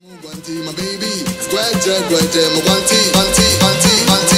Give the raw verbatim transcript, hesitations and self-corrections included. One tea, my baby. Square, square, my one tea, one tea, one tea, one tea.